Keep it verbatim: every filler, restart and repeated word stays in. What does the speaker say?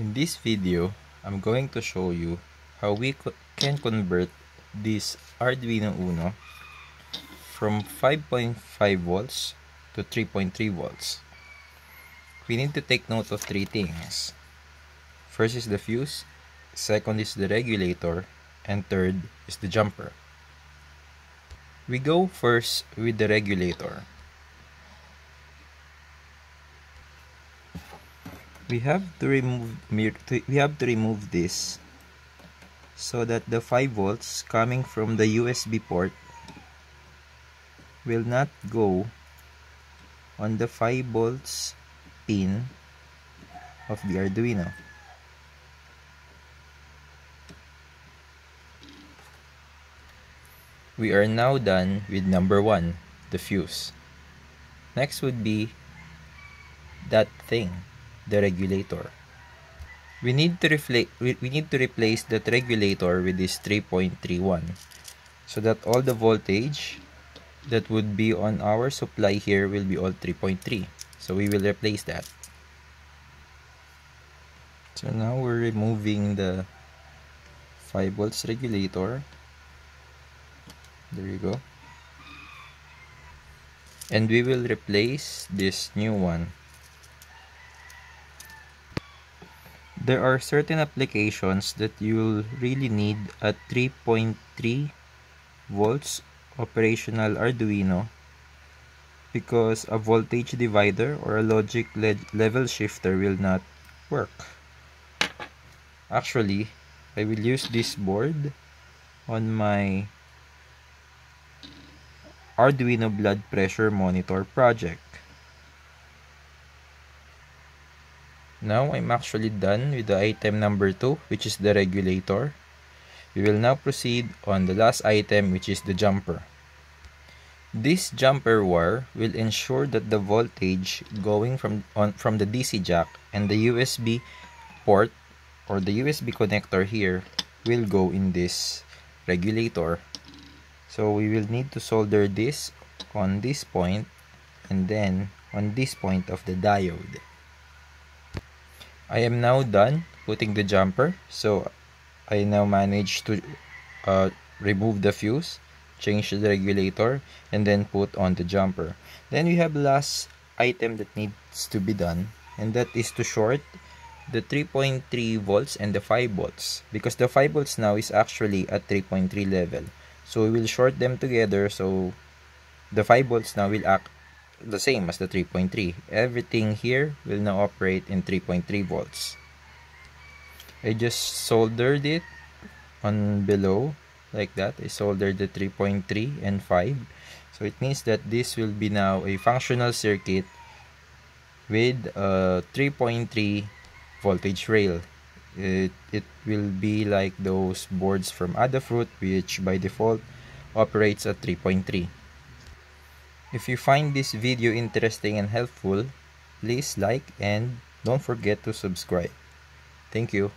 In this video, I'm going to show you how we co can convert this Arduino Uno from five point five volts to three point three volts. We need to take note of three things. First is the fuse, second is the regulator, and third is the jumper. We go first with the regulator. We have to remove we have to remove this so that the five volts coming from the U S B port will not go on the five volts pin of the Arduino. We are now done with number one, the fuse. Next would be that thing, the regulator. We need to reflect we need to replace that regulator with this three point three one so that all the voltage that would be on our supply here will be all three point three. So we will replace that. So now we're removing the five volts regulator. There you go. And we will replace this new one. There are certain applications that you'll really need a three point three volts operational Arduino, because a voltage divider or a logic le level shifter will not work. Actually, I will use this board on my Arduino blood pressure monitor project. Now I'm actually done with the item number two, which is the regulator. We will now proceed on the last item, which is the jumper. This jumper wire will ensure that the voltage going from on from the D C jack and the U S B port or the U S B connector here will go in this regulator. So we will need to solder this on this point and then on this point of the diode. I am now done putting the jumper, so I now managed to uh, remove the fuse, change the regulator, and then put on the jumper. Then we have last item that needs to be done, and that is to short the three point three volts and the five volts, because the five volts now is actually at three point three level. So we will short them together, so the five volts now will act the same as the three point three. Everything here will now operate in three point three volts. I just soldered it on below like that. I soldered the three point three and five. So it means that this will be now a functional circuit with a three point three voltage rail. It, it will be like those boards from Adafruit, which by default operates at three point three. If you find this video interesting and helpful, please like and don't forget to subscribe. Thank you.